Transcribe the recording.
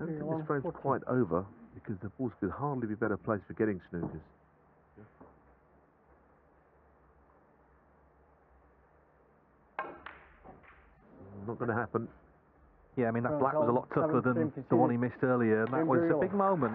I don't think this frame's quite over, because the balls could hardly be better placed for getting snookers. Yeah. Not going to happen. Yeah, I mean, that black was a lot tougher than the one he missed earlier, and that was a big moment.